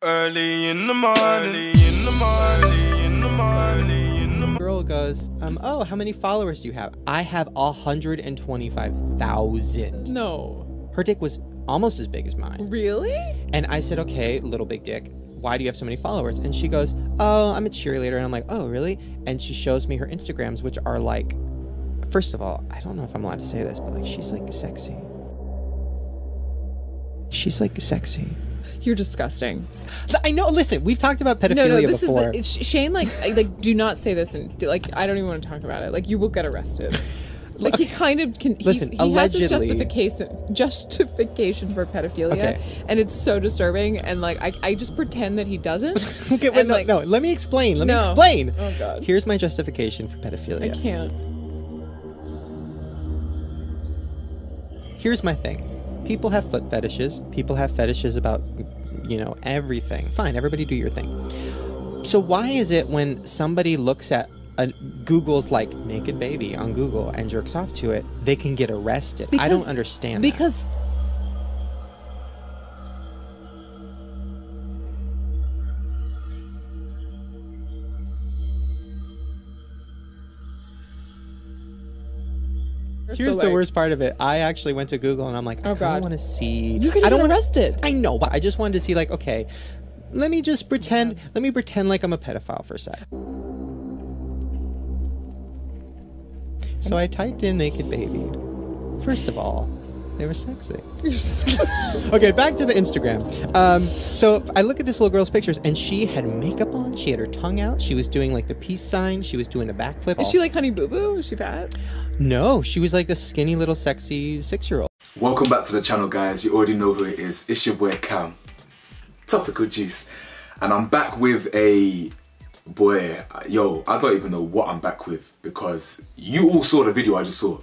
Early in the morning, girl goes, oh, how many followers do you have? I have 125,000. No. Her dick was almost as big as mine. Really? And I said, okay, little big dick, why do you have so many followers? And she goes, oh, I'm a cheerleader. And I'm like, oh, really? And she shows me her Instagrams, which are like, first of all, I don't know if I'm allowed to say this, but like, she's like sexy. She's like sexy. You're disgusting. I know. Listen, we've talked about pedophilia before. No, this before. Is the, Shane. Like, do not say this, and like, I don't even want to talk about it. Like, you will get arrested. Like, he kind of can. Listen, he allegedly has his justification for pedophilia, okay, and it's so disturbing. And like, I just pretend that he doesn't. Okay, wait, no, like, no. Let me explain. Let me explain. Oh God. Here's my justification for pedophilia. I can't. Here's my thing. People have foot fetishes. People have fetishes about, you know, everything. Fine, everybody do your thing. So why is it when somebody looks at Google's like naked baby on Google and jerks off to it, they can get arrested? Because, I don't understand that. Because here's the worst part of it. I actually went to Google and I'm like, I don't want to see. You could get arrested. I know, but I just wanted to see like, okay, let me just pretend. Yeah. Let me pretend like I'm a pedophile for a sec. So I typed in naked baby. First of all, they were sexy. Okay, back to the Instagram. So I look at this little girl's pictures, and she had makeup on. She had her tongue out. She was doing like the peace sign. She was doing the backflip. Is she like Honey Boo Boo? Is she fat? No, she was like a skinny little sexy 6-year-old. Welcome back to the channel, guys. You already know who it is. It's your boy Cam, Topical Juice, and I'm back with a boy. Yo, I don't even know what I'm back with because you all saw the video I just saw.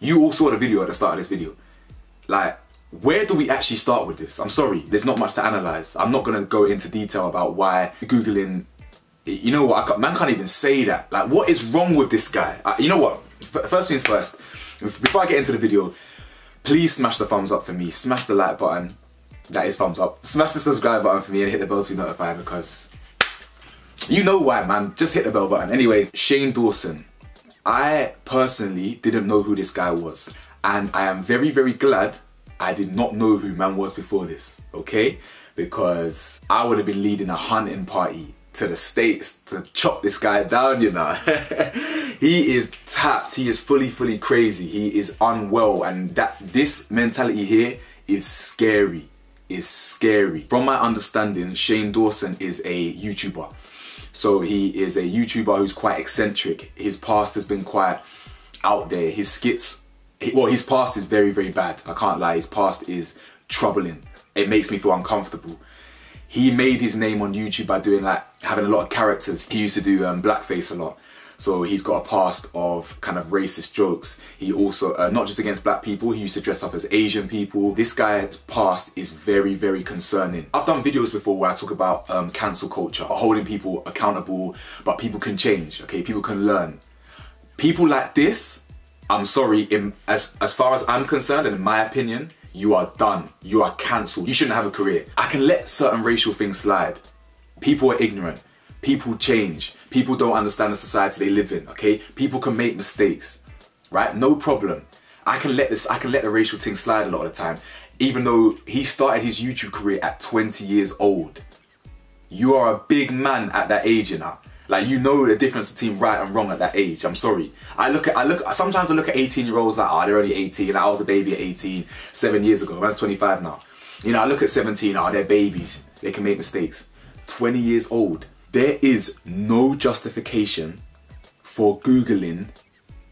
You all saw the video at the start of this video. Like, where do we actually start with this? I'm sorry, there's not much to analyse. I'm not going to go into detail about why Googling... You know what, man can't even say that. Like, what is wrong with this guy? You know what, first things first, before I get into the video, please smash the thumbs up for me, smash the like button, that is thumbs up, smash the subscribe button for me and hit the bell to be notified because... You know why, man, just hit the bell button. Anyway, Shane Dawson. I personally didn't know who this guy was. And I am very, very glad I did not know who man was before this, okay? Because I would have been leading a hunting party to the States to chop this guy down, you know? He is tapped, he is fully crazy, he is unwell, and that this mentality here is scary, From my understanding, Shane Dawson is a YouTuber. So he is a YouTuber who's quite eccentric. His past has been quite out there, his skits, well, his past is very, very bad. I can't lie. His past is troubling. It makes me feel uncomfortable. He made his name on YouTube by doing like having a lot of characters. He used to do blackface a lot. So he's got a past of kind of racist jokes. He also, not just against black people, he used to dress up as Asian people. This guy's past is very, very concerning. I've done videos before where I talk about cancel culture, holding people accountable, but people can change, okay? People can learn. People like this, I'm sorry, as far as I'm concerned, and in my opinion, you are done. You are cancelled. You shouldn't have a career. I can let certain racial things slide. People are ignorant. People change. People don't understand the society they live in, okay? People can make mistakes, right? No problem. I can let the racial thing slide a lot of the time, even though he started his YouTube career at 20 years old. You are a big man at that age, you know? Like, you know the difference between right and wrong at that age. I'm sorry. Sometimes I look at 18-year-olds like, oh, they're only 18. Like, I was a baby at 18, 7 years ago. Man's 25 now. You know, I look at 17, oh, they're babies. They can make mistakes. 20 years old. There is no justification for Googling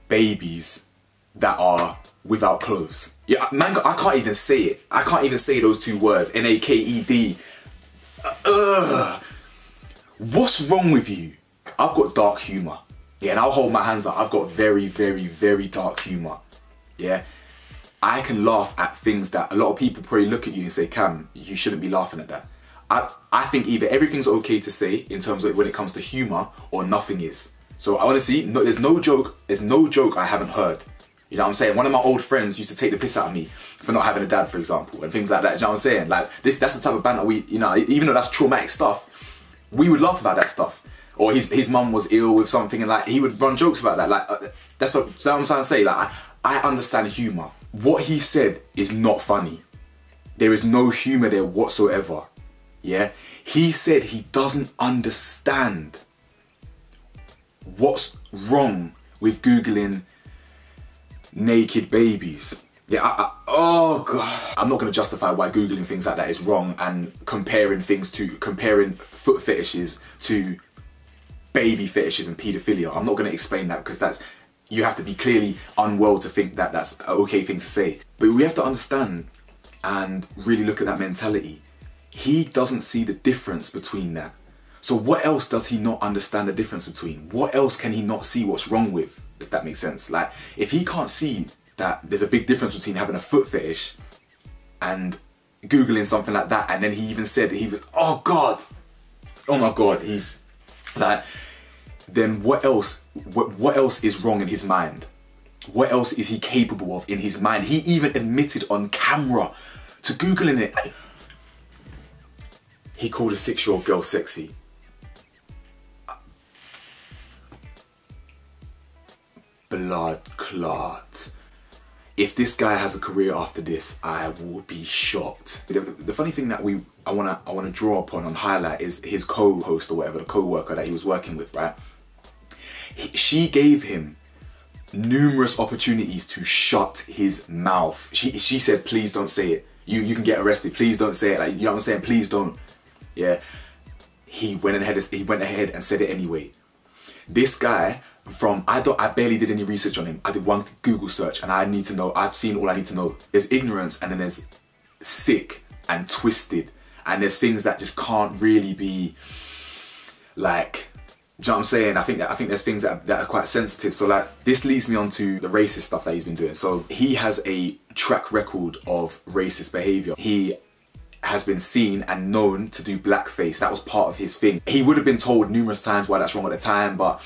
babies that are without clothes. Yeah, man, I can't even say it. I can't even say those two words. N-A-K-E-D. What's wrong with you? I've got dark humour, yeah, and I'll hold my hands up. I've got very dark humour, yeah. I can laugh at things that a lot of people probably look at you and say, Cam, you shouldn't be laughing at that. I think either everything's okay to say in terms of when it comes to humour or nothing is. So honestly, no, there's no joke I haven't heard. You know what I'm saying? One of my old friends used to take the piss out of me for not having a dad, for example, and things like that. You know what I'm saying? Like, that's the type of banter we, you know, even though that's traumatic stuff, we would laugh about that stuff. Or his mum was ill with something, and like, he would run jokes about that. Like, that's what I'm trying to say. Like, I understand humor. What he said is not funny. There is no humor there whatsoever. Yeah? He said he doesn't understand what's wrong with Googling naked babies. Yeah, oh God. I'm not gonna justify why Googling things like that is wrong, and comparing foot fetishes to baby fetishes and pedophilia. I'm not gonna explain that, because that's, you have to be clearly unwell to think that that's an okay thing to say. But we have to understand and really look at that mentality. He doesn't see the difference between that. So what else does he not understand the difference between? What else can he not see what's wrong with, if that makes sense? Like, if he can't see that there's a big difference between having a foot fetish and Googling something like that, and then he even said that he was, oh God, oh my God, he's like, then what else is wrong in his mind? What else is he capable of in his mind? He even admitted on camera to Googling it. He called a 6-year-old girl sexy. Blood clot. If this guy has a career after this, I will be shocked. The funny thing that I wanna draw upon and highlight is his co-host or whatever, the co-worker that he was working with, right? She gave him numerous opportunities to shut his mouth. She said, please don't say it. You can get arrested, please don't say it. Like, you know what I'm saying? Please don't. Yeah. He went ahead and said it anyway. This guy, I barely did any research on him. I did one Google search, and I've seen all I need to know. There's ignorance, and then there's sick and twisted, and there's things that just can't really be, like, do you know what I'm saying? I think there's things that are quite sensitive. So like, this leads me on to the racist stuff that he's been doing. So he has a track record of racist behavior. He has been seen and known to do blackface. That was part of his thing. He would have been told numerous times why that's wrong at the time, but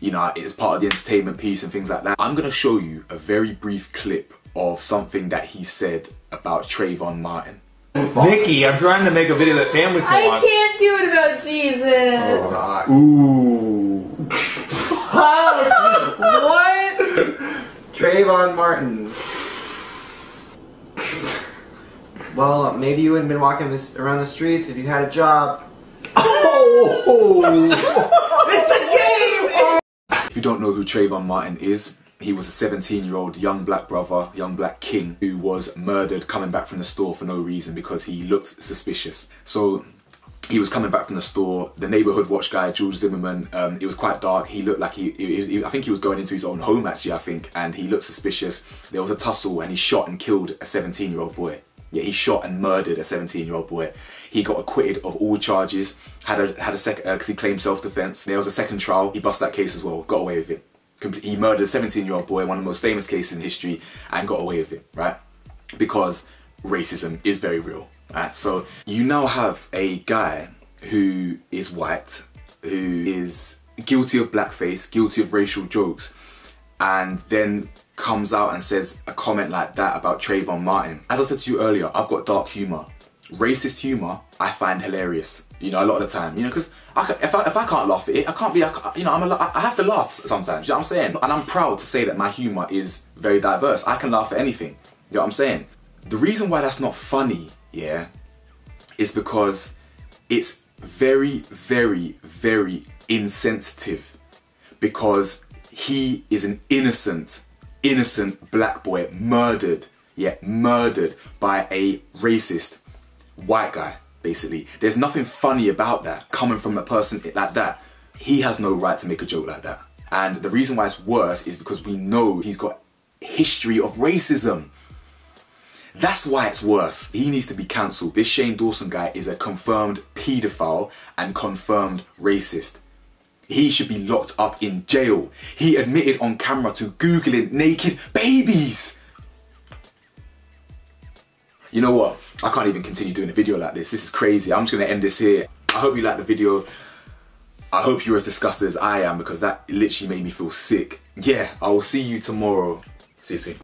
you know, it's part of the entertainment piece and things like that. I'm gonna show you a very brief clip of something that he said about Trayvon Martin. Nikki, I'm trying to make a video that families can watch. I can't do it about Jesus. Oh, God. Ooh. What? Trayvon Martin. Well, maybe you wouldn't have been walking around the streets if you had a job. It's a game! If you don't know who Trayvon Martin is, he was a 17-year-old young black brother, young black king, who was murdered coming back from the store for no reason because he looked suspicious. So he was coming back from the store, the neighborhood watch guy, George Zimmerman, it was quite dark. He looked like I think he was going into his own home actually, I think, and he looked suspicious. There was a tussle and he shot and killed a 17-year-old boy. Yeah, he shot and murdered a 17-year-old boy. He got acquitted of all charges, had a second, because he claimed self-defense. There was a second trial, he bust that case as well, got away with it. He murdered a 17-year-old boy, one of the most famous cases in history, and got away with it, right? Because racism is very real, right? So you now have a guy who is white, who is guilty of blackface, guilty of racial jokes, and then comes out and says a comment like that about Trayvon Martin. As I said to you earlier, I've got dark humor. Racist humor, I find hilarious, you know, a lot of the time, you know, because if I can't laugh at it, I can't be, you know, I have to laugh sometimes, you know what I'm saying? And I'm proud to say that my humor is very diverse. I can laugh at anything, you know what I'm saying? The reason why that's not funny, yeah, is because it's very, very, very insensitive, because he is an innocent black boy murdered, yeah, murdered by a racist white guy, basically. There's nothing funny about that coming from a person like that. He has no right to make a joke like that. And the reason why it's worse is because we know he's got a history of racism. That's why it's worse. He needs to be cancelled. This Shane Dawson guy is a confirmed paedophile and confirmed racist. He should be locked up in jail. He admitted on camera to Googling naked babies. You know what? I can't even continue doing a video like this. This is crazy. I'm just gonna end this here. I hope you liked the video. I hope you're as disgusted as I am, because that literally made me feel sick. Yeah, I will see you tomorrow. See you soon.